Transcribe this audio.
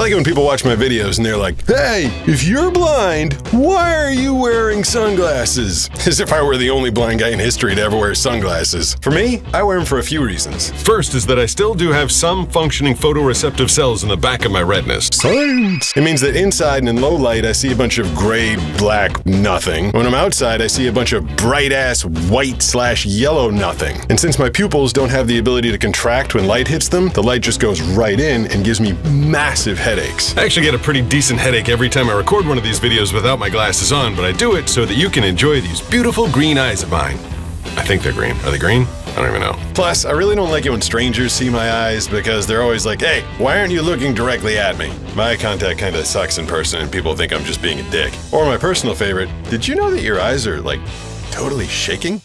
like it when people watch my videos and they're like, hey, if you're blind, why are you wearing sunglasses? As if I were the only blind guy in history to ever wear sunglasses. For me, I wear them for a few reasons. First is that I still do have some functioning photoreceptive cells in the back of my retinas. Science! It means that inside and in low light, I see a bunch of gray, black nothing. When I'm outside, I see a bunch of bright-ass white/yellow nothing. And since my pupils don't have the ability to contract when light hits them, the light just goes right in and gives me massive headaches. I actually get a pretty decent headache every time I record one of these videos without my glasses on, but I do it so that you can enjoy these beautiful green eyes of mine. I think they're green. Are they green? I don't even know. Plus, I really don't like it when strangers see my eyes because they're always like, hey, why aren't you looking directly at me? My eye contact kinda sucks in person and people think I'm just being a dick. Or my personal favorite, did you know that your eyes are, like, totally shaking?